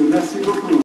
Merci beaucoup.